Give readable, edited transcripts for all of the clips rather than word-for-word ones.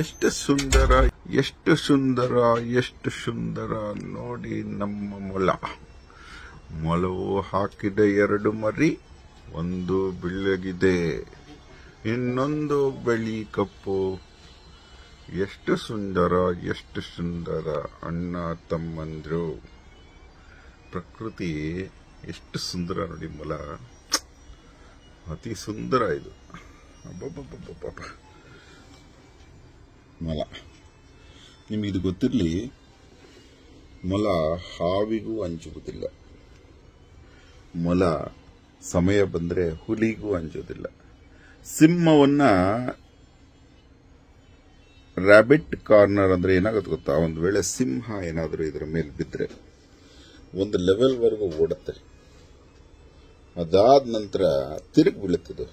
ಎಷ್ಟು ಸುಂದರ ನೋಡಿ ನಮ್ಮ ಮೊಲ. ಮೊಲವು ಹಾಕಿದ ಎರಡು ಮರಿ, ಒಂದು ಬೆಳ್ಳಗಿದೆ ಇನ್ನೊಂದು ಬೆಳಿ ಕಪ್ಪು. ಎಷ್ಟು ಸುಂದರ ಅಣ್ಣ ತಮ್ಮಂದ್ರು. ಪ್ರಕೃತಿ ಎಷ್ಟು ಸುಂದರ ನೋಡಿ ಮೊಲ, ಅತಿ ಸುಂದರ ಇದು. ಅಬ್ಬಬ್ಬಬ್ಬಬ್ಬ ಮೊಲ, ನಿಮಗಿದು ಗೊತ್ತಿರಲಿ, ಮೊಲ ಹಾವಿಗೂ ಅಂಜುವುದಿಲ್ಲ, ಮೊಲ ಸಮಯ ಬಂದರೆ ಹುಲಿಗೂ ಅಂಜೋದಿಲ್ಲ. ಸಿಂಹವನ್ನ ರ್ಯಾಬಿಟ್ ಕಾರ್ನರ್ ಅಂದ್ರೆ ಏನಾಗುತ್ತೆ ಗೊತ್ತಾ, ಒಂದು ವೇಳೆ ಸಿಂಹ ಏನಾದರೂ ಇದರ ಮೇಲೆ ಬಿದ್ದರೆ ಒಂದು ಲೆವೆಲ್ವರೆಗೂ ಓಡುತ್ತೆ, ಅದಾದ ನಂತರ ತಿರುಗಿ ಬೀಳುತ್ತದೆ.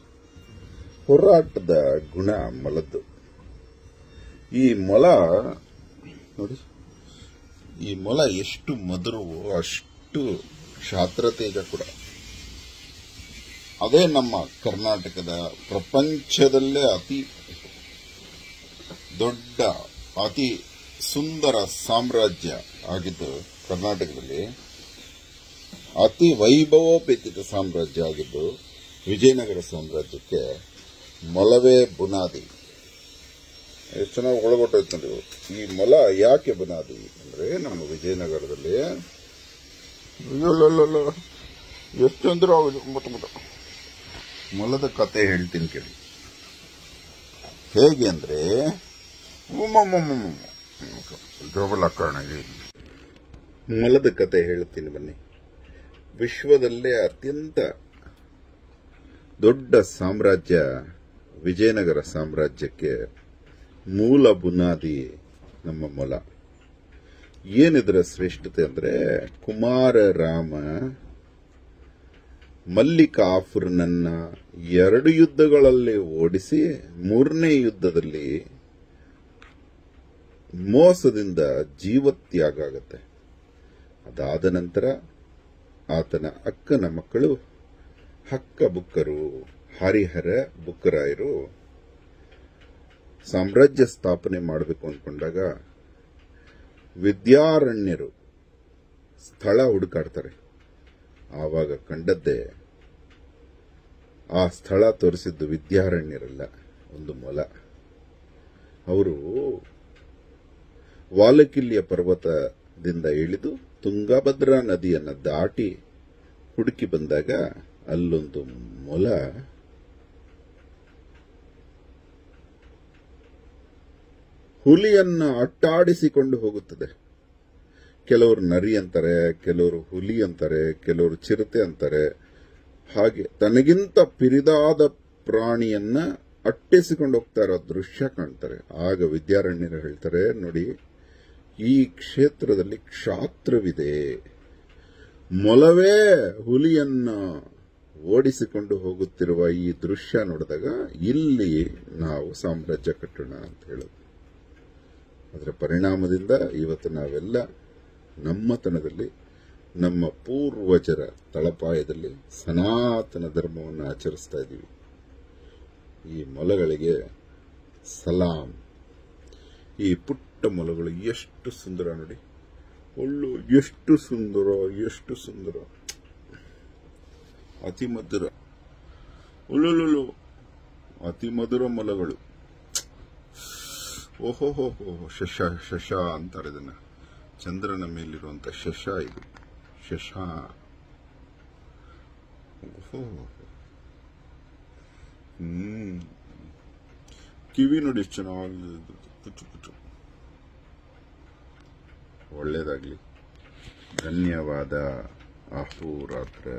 ಹೋರಾಟದ ಗುಣ ಮೊಲದ್ದು. ಈ ಮೊಲ ನೋಡಿ, ಈ ಮೊಲ ಎಷ್ಟು ಮಧುರವೋ ಅಷ್ಟು ಕ್ಷಾತ್ರ ತೇಜ ಕೂಡ. ಅದೇ ನಮ್ಮ ಕರ್ನಾಟಕದ ಪ್ರಪಂಚದಲ್ಲೇ ಅತಿ ದೊಡ್ಡ ಅತಿ ಸುಂದರ ಸಾಮ್ರಾಜ್ಯ ಆಗಿದ್ದು ಕರ್ನಾಟಕದಲ್ಲಿ, ಅತಿ ವೈಭವೋಪೇತ ಸಾಮ್ರಾಜ್ಯ ಆಗಿದ್ದು ವಿಜಯನಗರ ಸಾಮ್ರಾಜ್ಯಕ್ಕೆ ಮೊಲವೇ ಬುನಾದಿ. ಎಷ್ಟು ಚೆನ್ನಾಗಿ ಒಳಗೊಟ್ಟೋಯ್ತು ನೋಡಿ. ಈ ಮೊಲ ಯಾಕೆ ಬುನಾದಿ ಅಂದರೆ, ನಮ್ಮ ವಿಜಯನಗರದಲ್ಲಿ ಎಷ್ಟೊಂದರೂ ಮೊಲದ ಕತೆ ಹೇಳ್ತೀನಿ ಕೇಳಿ. ಹೇಗೆ ಅಂದರೆ, ಮೊಲದ ಕತೆ ಹೇಳ್ತೀನಿ ಬನ್ನಿ. ವಿಶ್ವದಲ್ಲೇ ಅತ್ಯಂತ ದೊಡ್ಡ ಸಾಮ್ರಾಜ್ಯ ವಿಜಯನಗರ ಸಾಮ್ರಾಜ್ಯಕ್ಕೆ ಮೂಲ ಬುನಾದಿ ನಮ್ಮ ಮೊಲ. ಏನಿದ್ರ ಶ್ರೇಷ್ಠತೆ ಅಂದರೆ, ಕುಮಾರರಾಮ ಮಲ್ಲಿಕಾಫುರನನ್ನ ಎರಡು ಯುದ್ಧಗಳಲ್ಲಿ ಓಡಿಸಿ ಮೂರನೇ ಯುದ್ಧದಲ್ಲಿ ಮೋಸದಿಂದ ಜೀವತ್ಯಾಗ ಆಗತ್ತೆ. ಅದಾದ ನಂತರ ಆತನ ಅಕ್ಕನ ಮಕ್ಕಳು ಹಕ್ಕ ಬುಕ್ಕರು, ಹರಿಹರ ಬುಕ್ಕರಾಯರು ಸಾಮ್ರಾಜ್ಯ ಸ್ಥಾಪನೆ ಮಾಡಬೇಕು ಅಂದ್ಕೊಂಡಾಗ ವಿದ್ಯಾರಣ್ಯರು ಸ್ಥಳ ಹುಡುಕಾಡ್ತಾರೆ. ಆವಾಗ ಕಂಡದ್ದೇ, ಆ ಸ್ಥಳ ತೋರಿಸಿದ್ದು ವಿದ್ಯಾರಣ್ಯರಲ್ಲ, ಒಂದು ಮೊಲ. ಅವರು ವಾಲಕಿಲ್ಲಿಯ ಪರ್ವತದಿಂದ ಇಳಿದು ತುಂಗಭದ್ರಾ ನದಿಯನ್ನು ದಾಟಿ ಹುಡುಕಿ ಬಂದಾಗ ಅಲ್ಲೊಂದು ಮೊಲ ಹುಲಿಯನ್ನು ಅಟ್ಟಾಡಿಸಿಕೊಂಡು ಹೋಗುತ್ತದೆ. ಕೆಲವರು ನರಿ ಅಂತಾರೆ, ಕೆಲವರು ಹುಲಿ ಅಂತಾರೆ, ಕೆಲವರು ಚಿರತೆ ಅಂತಾರೆ. ಹಾಗೆ ತನಗಿಂತ ಪಿರಿದಾದ ಪ್ರಾಣಿಯನ್ನ ಅಟ್ಟಿಸಿಕೊಂಡು ಹೋಗ್ತಾ ಇರೋ ದೃಶ್ಯ ಕಾಣ್ತಾರೆ. ಆಗ ವಿದ್ಯಾರಣ್ಯರು ಹೇಳ್ತಾರೆ, ನೋಡಿ, ಈ ಕ್ಷೇತ್ರದಲ್ಲಿ ಕ್ಷಾತ್ರವಿದೆ, ಮೊಲವೇ ಹುಲಿಯನ್ನ ಓಡಿಸಿಕೊಂಡು ಹೋಗುತ್ತಿರುವ ಈ ದೃಶ್ಯ ನೋಡಿದಾಗ ಇಲ್ಲಿ ನಾವು ಸಾಮ್ರಾಜ್ಯ ಕಟ್ಟೋಣ ಅಂತ ಹೇಳೋದು. ಅದರ ಪರಿಣಾಮದಿಂದ ಇವತ್ತು ನಾವೆಲ್ಲ ನಮ್ಮತನದಲ್ಲಿ, ನಮ್ಮ ಪೂರ್ವಜರ ತಳಪಾಯದಲ್ಲಿ ಸನಾತನ ಧರ್ಮವನ್ನು ಆಚರಿಸ್ತಾ ಇದ್ದೀವಿ. ಈ ಮೊಲಗಳಿಗೆ ಸಲಾಂ. ಈ ಪುಟ್ಟ ಮೊಲಗಳು ಎಷ್ಟು ಸುಂದರ ನೋಡಿ, ಒಳ್ಳು ಎಷ್ಟು ಸುಂದರ ಅತಿ ಮಧುರ, ಒಳ್ಳೊಳ್ಳೊಳ್ಳು ಅತಿ ಮಧುರ ಮೊಲಗಳು. ಓಹೋ ಹೋ ಹೋ, ಶಶ ಅಂತಾರೆ ಇದನ್ನ, ಚಂದ್ರನ ಮೇಲಿರುವಂತ ಶಶ ಇದು. ಕಿವಿ ನೋಡಿ ಎಷ್ಟು ಚೆನ್ನಾಗಿ ಪುಚ್ಚು ಪುಚ್ಚು. ಒಳ್ಳೇದಾಗ್ಲಿ. ಧನ್ಯವಾದ. ಆಹೋರಾತ್ರ.